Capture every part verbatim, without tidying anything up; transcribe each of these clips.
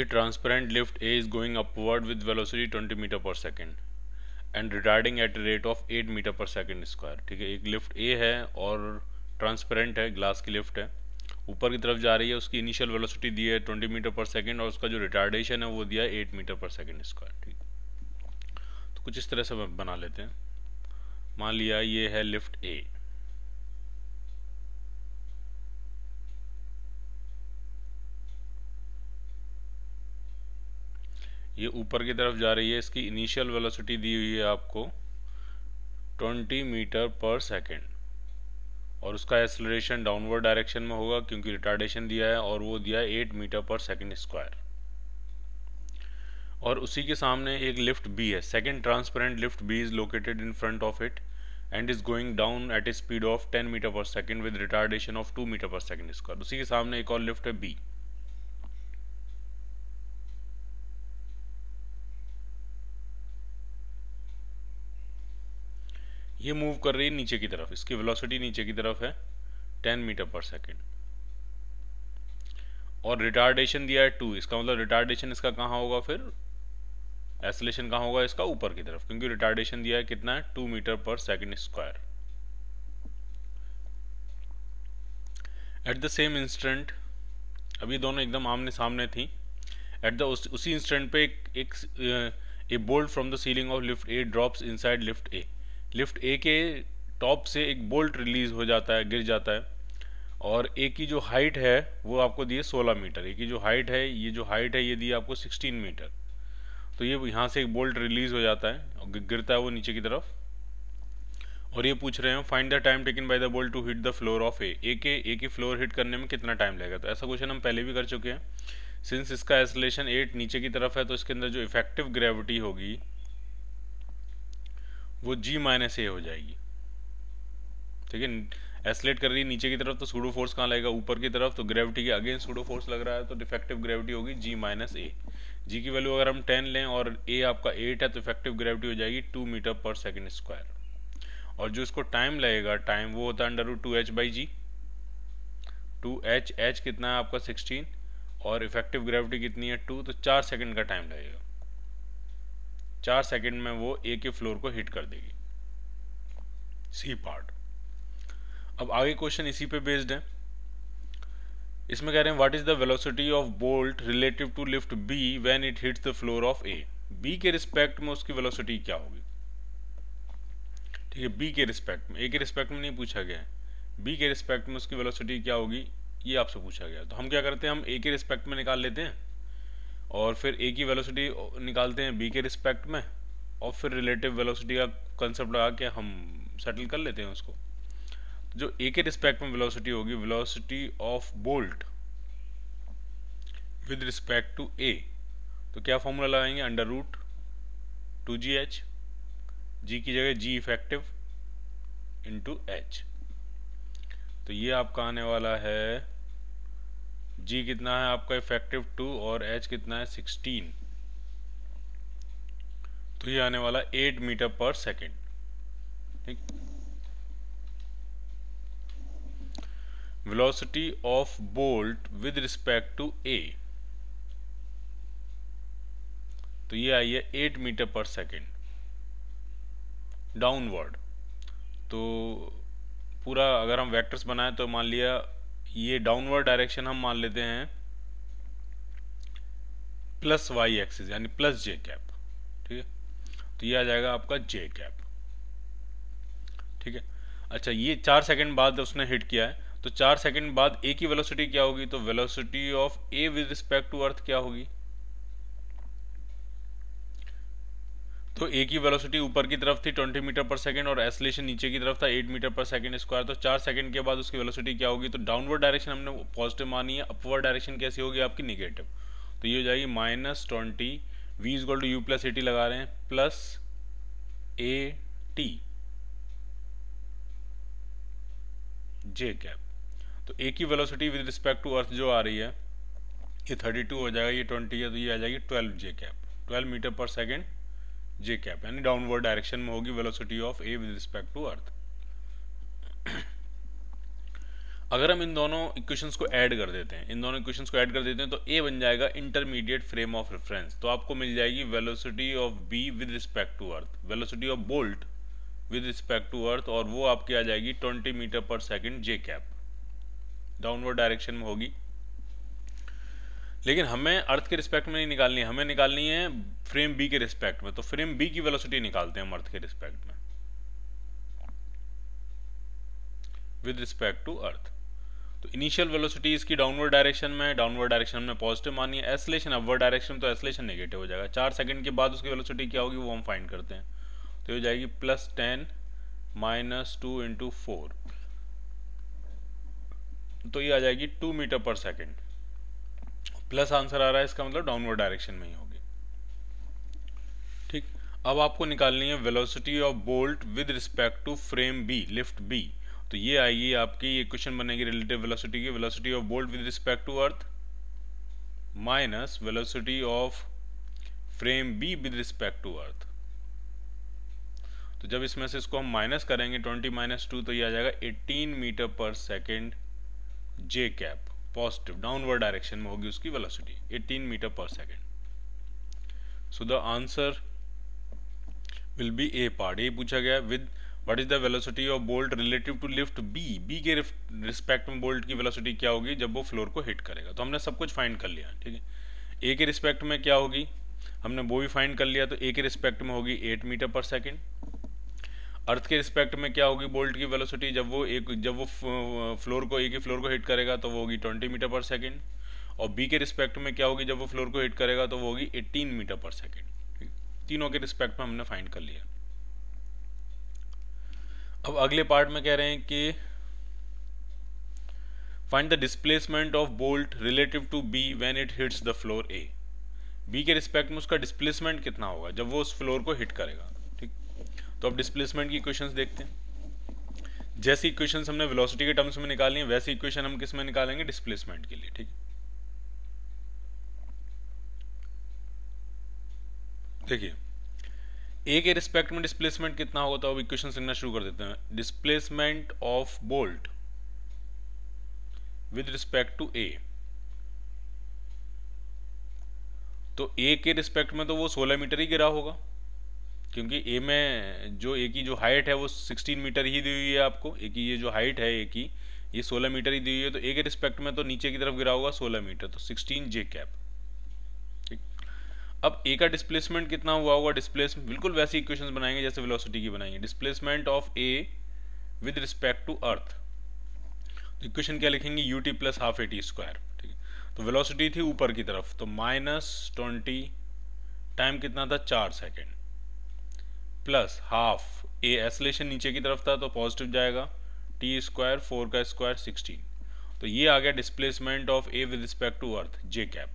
A transparent lift A is going upward with velocity twenty meter per second and retarding at rate of eight metre per second square. ठीक है, एक lift A है और transparent है, glass की lift है, ऊपर की तरफ जा रही है, उसकी इनिशियल वेलोसिटी दी है ट्वेंटी मीटर पर सेकेंड और उसका जो रिटार्डेशन है वो दिया है eight metre per second square. ठीक, तो कुछ इस तरह से बना लेते हैं। मान लिया ये है लिफ्ट A, ये ऊपर की तरफ जा रही है, इसकी इनिशियल वेलोसिटी दी हुई है आपको ट्वेंटी मीटर पर सेकेंड और उसका एक्सेलरेशन डाउनवर्ड डायरेक्शन में होगा क्योंकि रिटार्डेशन दिया है और वो दिया है eight metre per second square. और उसी के सामने एक लिफ्ट बी है, second transparent lift B is located in front of it and is going down at a speed of ten metre per second with retardation of two meter per second square. उसी के सामने एक और lift है B, ये move कर रही है नीचे की तरफ, इसकी वेलोसिटी नीचे की तरफ है टेन मीटर पर सेकेंड और रिटार्डेशन दिया है टू। इसका मतलब रिटार्डेशन इसका कहाँ होगा, फिर एक्सेलरेशन कहाँ होगा इसका, ऊपर की तरफ, क्योंकि रिटार्डेशन दिया है कितना है two meter per second square. At the same instant, अब ये दोनों एकदम आमने सामने थी, एट द उस, उसी इंस्टेंट पे एक, एक, a bolt from the ceiling of lift A drops inside lift A. Lift A के टॉप से एक बोल्ट रिलीज हो जाता है, गिर जाता है, और ए की जो हाइट है वो आपको दी है सोलह मीटर, ए की जो हाइट है ये जो हाइट है ये दी है आपको सोलह मीटर। तो ये यहाँ से एक बोल्ट रिलीज हो जाता है और गिरता है वो नीचे की तरफ। और ये पूछ रहे हैं find the time taken by the bolt to hit the floor of A, A के ए की फ्लोर हिट करने में कितना टाइम लगेगा। तो ऐसा क्वेश्चन हम पहले भी कर चुके हैं। सिंस इसका एक्सेलरेशन एट नीचे की तरफ है तो इसके अंदर जो इफेक्टिव ग्रेविटी होगी वो जी माइनस ए हो जाएगी। ठीक है, एक्सलेट कर रही है नीचे की तरफ तो सूडो फोर्स कहाँ लगेगा, ऊपर की तरफ, तो ग्रेविटी के अगेंस्ट सूडो फोर्स लग रहा है तो डिफेक्टिव ग्रेविटी होगी जी माइनस ए। जी की वैल्यू अगर हम टेन लें और ए आपका एट है तो इफेक्टिव ग्रेविटी हो जाएगी two meter per second square. और जो इसको टाइम लगेगा, टाइम वो होता है under root two H by G, two H H कितना है आपका सिक्सटीन और इफेक्टिव ग्रेविटी कितनी है टू, तो चार सेकेंड का टाइम लगेगा। चार सेकंड में वो ए के फ्लोर को हिट कर देगी, सी पार्ट। अब आगे क्वेश्चन इसी पे बेस्ड है। इसमें कह रहे हैं what is the velocity of bolt relative to lift B when it hits the floor of A, B के रिस्पेक्ट में उसकी वेलोसिटी क्या होगी। ठीक है, बी के रिस्पेक्ट में, ए के रिस्पेक्ट में नहीं पूछा गया है, बी के रिस्पेक्ट में उसकी वेलोसिटी क्या होगी ये आपसे पूछा गया। तो हम क्या करते हैं, हम ए के रिस्पेक्ट में निकाल लेते हैं और फिर ए की वेलोसिटी निकालते हैं बी के रिस्पेक्ट में और फिर रिलेटिव वेलोसिटी का कंसेप्ट लगा के हम सेटल कर लेते हैं उसको। जो ए के रिस्पेक्ट में वेलोसिटी होगी, velocity of bolt with respect to A, तो क्या फॉर्मूला लगाएंगे, under root two G H, G की जगह जी इफेक्टिव इंटू एच। तो ये आपका आने वाला है जी कितना है आपका इफेक्टिव टू और एच कितना है सिक्सटीन, तो ये आने वाला एट मीटर पर सेकेंड। ठीक, velocity of bolt with respect to A, तो ये आई है eight metre per second downward. तो पूरा अगर हम वेक्टर्स बनाएं तो मान लिया ये डाउनवर्ड डायरेक्शन हम मान लेते हैं प्लस वाई एक्सिस यानी प्लस जे कैप। ठीक है, तो ये आ जाएगा आपका जे कैप। ठीक है, अच्छा ये चार सेकंड बाद उसने हिट किया है तो चार सेकंड बाद ए की वेलोसिटी क्या होगी, तो velocity of A with respect to earth क्या होगी, तो ए की वेलोसिटी ऊपर की तरफ थी ट्वेंटी मीटर पर सेकेंड और एक्सेलरेशन नीचे की तरफ था eight metre per second square. तो चार सेकंड के बाद उसकी वेलोसिटी क्या होगी, तो डाउनवर्ड डायरेक्शन हमने पॉजिटिव मानी है, अपवर्ड डायरेक्शन कैसी होगी आपकी निगेटिव, तो ये हो जाएगी minus twenty, V is equal to you plus A T लगा रहे हैं plus A T J cap. तो ए की velocity with respect to earth जो आ रही है ये थर्टी टू हो जाएगा, ये ट्वेंटी है तो ये आ जाएगी twelve J cap, twelve meter per second J cap, यानी डाउनवर्ड डायरेक्शन में होगी velocity of A with respect to earth. अगर हम इन दोनों इक्वेशंस को ऐड कर देते हैं इन दोनों इक्वेशंस को ऐड कर देते हैं तो ए बन जाएगा इंटरमीडिएट फ्रेम ऑफ रेफरेंस। तो आपको मिल जाएगी velocity of B with respect to earth, velocity of bolt with respect to earth, और वो आपकी आ जाएगी twenty metre per second J cap, downward direction में होगी। लेकिन हमें अर्थ के रिस्पेक्ट में नहीं निकालनी है, हमें निकालनी है फ्रेम बी के रिस्पेक्ट में। तो फ्रेम बी की वेलोसिटी निकालते हैं हम अर्थ के रिस्पेक्ट में, विद रिस्पेक्ट टू अर्थ। तो इनिशियल वेलोसिटी इसकी डाउनवर्ड डायरेक्शन में, डाउनवर्ड डायरेक्शन में पॉजिटिव मानी है, एसलेशन अपवर्ड डायरेक्शन, तो एसलेशन नेगेटिव हो जाएगा। चार सेकंड के बाद उसकी वेलोसिटी क्या होगी वो हम फाइंड करते हैं। तो ये हो जाएगी plus ten minus two into four, तो ये आ जाएगी two meter per second. Plus answer आ रहा है, इसका मतलब डाउनवर्ड डायरेक्शन में ही होगी। ठीक, अब आपको निकालनी है velocity of bolt with respect to frame B, lift B. तो ये आएगी आपकी, ये क्वेश्चन बनेगी रिलेटिव वेलोसिटी की, velocity of bolt with respect to earth minus velocity of frame B with respect to earth. तो जब इसमें से इसको हम माइनस करेंगे ट्वेंटी माइनस टू, तो ये आ जाएगा eighteen metre per second J cap, positive downward direction में होगी उसकी velocity, eighteen metre per second. So the answer will be A part. ये पूछा गया with what is the velocity of bolt relative to lift B, B के respect में bolt की velocity क्या होगी जब वो फ्लोर को हिट करेगा। तो हमने सब कुछ फाइंड कर लिया, ठीक है। ए के रिस्पेक्ट में क्या होगी हमने वो भी फाइंड कर लिया, तो ए के रिस्पेक्ट में होगी eight metre per second. Earth के रिस्पेक्ट में क्या होगी बोल्ट की वेलोसिटी जब वो एक जब वो फ्लोर को एक ही फ्लोर को हिट करेगा, तो वो होगी ट्वेंटी मीटर पर सेकेंड। और बी के रिस्पेक्ट में क्या होगी जब वो फ्लोर को हिट करेगा, तो वो होगी एटीन मीटर पर सेकेंड। तीनों के रिस्पेक्ट में हमने फाइंड कर लिया। अब अगले पार्ट में कह रहे हैं कि find the displacement of bolt relative to B when it hits the floor A. B के रिस्पेक्ट में उसका डिस्प्लेसमेंट कितना होगा जब वो उस फ्लोर को हिट करेगा, ठीक। तो अब डिस्प्लेसमेंट की इक्वेशंस देखते हैं। जैसी इक्वेशंस हमने वेलोसिटी के टर्म्स में निकाली हैं, वैसी इक्वेशन हम किस में निकालेंगे, डिस्प्लेसमेंट के लिए, ठीक। देखिए ए के रिस्पेक्ट में डिस्प्लेसमेंट कितना होगा, तो अब इक्वेशन लिखना शुरू कर देते हैं। Displacement of bolt with respect to A, तो ए के रिस्पेक्ट में तो वो सोलह मीटर ही गिरा होगा, क्योंकि ए में जो ए की जो हाइट है वो सोलह मीटर ही दी हुई है आपको। ए की ये जो हाइट है ए की ये सोलह मीटर ही दी हुई है, तो ए के रिस्पेक्ट में तो नीचे की तरफ गिरा होगा सोलह मीटर, तो सोलह जे कैप। अब ए का डिस्प्लेसमेंट कितना हुआ होगा, डिस्प्लेस बिल्कुल वैसी इक्वेशंस बनाएंगे जैसे वेलोसिटी की बनाएंगे। Displacement of A with respect to earth, तो इक्वेशन क्या लिखेंगे, u t plus half a t square, ठीक है। तो वेलोसिटी थी ऊपर की तरफ, तो माइनस ट्वेंटी, टाइम कितना था चार second, plus half a acceleration नीचे की तरफ था तो पॉजिटिव जाएगा, टी स्क्वायर फोर का स्क्वायर सिक्सटीन। तो ये आ गया displacement of A with respect to earth J cap.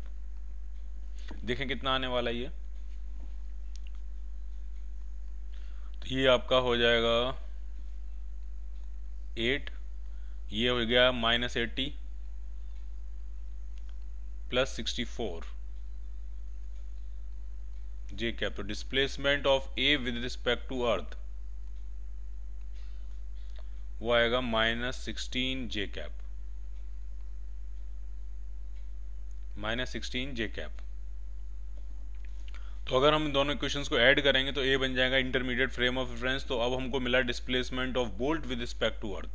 देखें कितना आने वाला ये, तो ये आपका हो जाएगा एट, ये हो गया minus eighty plus sixty four J cap. तो displacement of A with respect to earth वो आएगा minus sixteen J cap, minus sixteen J cap. तो अगर हम दोनों इक्वेशंस को ऐड करेंगे तो ए बन जाएगा इंटरमीडिएट फ्रेम ऑफ रेफरेंस। तो अब हमको मिला displacement of bolt with respect to earth.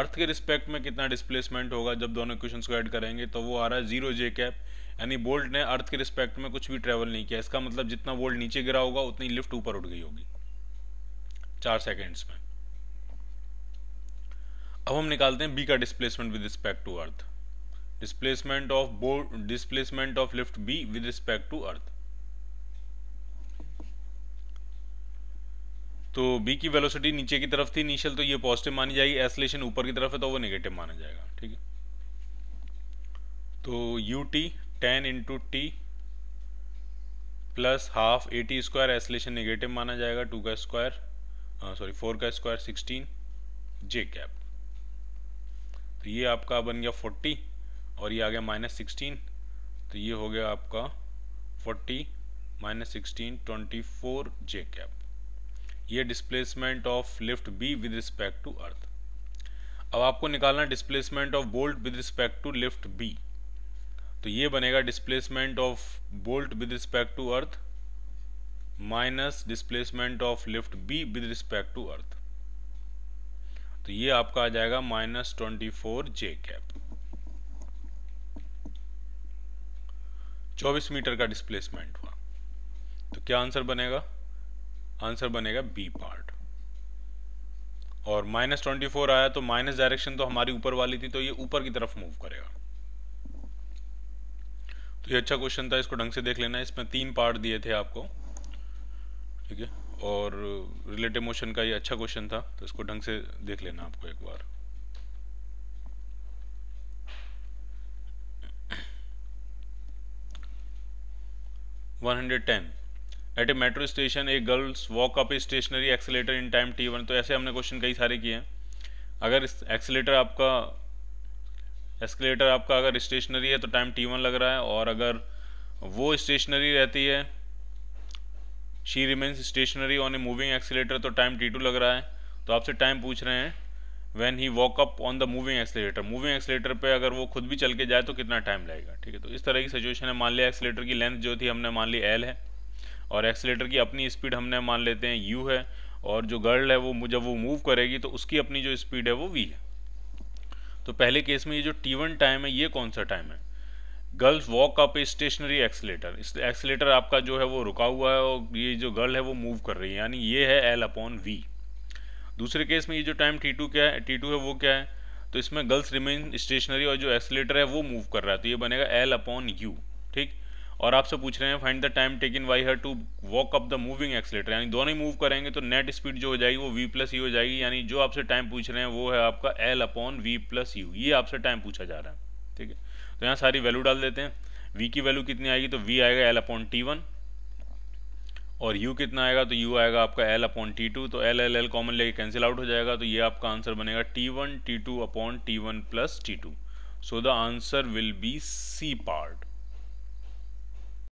Earth के रिस्पेक्ट में कितना डिस्प्लेसमेंट होगा जब दोनों इक्वेशंस को ऐड करेंगे, तो वो आ रहा है जीरो जे कैप, यानी बोल्ट ने अर्थ के रिस्पेक्ट में कुछ भी ट्रेवल नहीं किया। इसका मतलब जितना बोल्ट नीचे गिरा होगा उतनी लिफ्ट ऊपर उठ गई होगी चार सेकेंड्स में। अब हम निकालते हैं बी का displacement with respect to earth. Displacement of bolt displacement of lift B with respect to earth, तो बी की वेलोसिटी नीचे की तरफ थी इनिशियल, तो ये पॉजिटिव मानी जाएगी। एसलेशन ऊपर की तरफ है तो वो नेगेटिव माना जाएगा, ठीक है। तो u t ten into t plus half a t square, acceleration negative माना जाएगा, टू का स्क्वायर सॉरी फोर का स्क्वायर सिक्सटीन जे कैप। तो ये आपका बन गया फोर्टी और ये आ गया माइनस सिक्सटीन, तो ये हो गया आपका forty minus sixteen twenty four J cap. ये displacement of lift B with respect to earth. अब आपको निकालना displacement of bolt with respect to lift B, तो ये बनेगा displacement of bolt with respect to earth minus displacement of lift B with respect to earth, तो ये आपका आ जाएगा minus twenty four J cap. चौबीस मीटर का डिस्प्लेसमेंट हुआ, तो क्या आंसर बनेगा? आंसर बनेगा बी पार्ट। और माइनस ट्वेंटी फोर आया तो माइनस डायरेक्शन तो हमारी ऊपर वाली थी, तो ये ऊपर की तरफ मूव करेगा। तो ये अच्छा क्वेश्चन था, इसको ढंग से देख लेना। इसमें तीन पार्ट दिए थे आपको, ठीक है, और रिलेटिव मोशन का ये अच्छा क्वेश्चन था, तो इसको ढंग से देख लेना आपको एक बार। One hundred ten eight a metro station a girls walk up a stationary accelerator in time t one. तो ऐसे हमने क्वेश्चन कई सारे किए हैं। अगर एक्सेलेरेटर आपका एक्सेलेरेटर आपका अगर स्टेशनरी है तो टाइम टी वन लग रहा है, और अगर वो स्टेशनरी रहती है, she remains stationary on a moving accelerator, तो टाइम टी टू लग रहा है। तो आपसे टाइम पूछ रहे हैं when he walk up on the moving accelerator. Moving accelerator पे अगर वो खुद भी चल के जाए तो कितना टाइम लगेगा, ठीक है। तो इस तरह की सिचुएशन है। मान लिया एक्सेलेरेटर की लेंथ जो थी हमने मान ली एल है, और एक्सेलेरेटर की अपनी स्पीड हमने मान लेते हैं यू है, और जो गर्ल है वो जब वो मूव करेगी तो उसकी अपनी जो स्पीड है वो वी है। तो पहले केस में ये जो टी वन टाइम है ये कौन सा टाइम है? Girls walk up a stationary accelerator. इस एक्सेलेरेटर आपका जो है वो रुका हुआ है और ये जो गर्ल है वो मूव कर रही है, यानी ये है एल अपॉन वी। दूसरे केस में ये जो टाइम टी टू क्या है टी टू है वो क्या है? तो इसमें गर्ल्स रिमेन स्टेशनरी और जो एक्सेलेरेटर है वो मूव कर रहा है, तो ये बनेगा एल अपॉन यू, ठीक। और आपसे पूछ रहे हैं find the time taken by her to walk up the moving accelerator, यानी दोनों ही मूव करेंगे तो नेट स्पीड जो हो जाएगी वो वी प्लस यू हो जाएगी, यानी जो आपसे टाइम पूछ रहे हैं वो है आपका L upon v plus u. ये आपसे टाइम पूछा जा रहा है, ठीक है। तो यहाँ सारी वैल्यू डाल देते हैं। v की वैल्यू कितनी आएगी? तो v आएगा एल अपॉन टी वन, और u कितना आएगा? तो u आएगा आपका एल अपॉन टी टू। तो एल एल एल कॉमन लेके कैंसिल आउट हो जाएगा, तो ये आपका आंसर बनेगा t one t two upon t one plus t two. So the answer will be C part.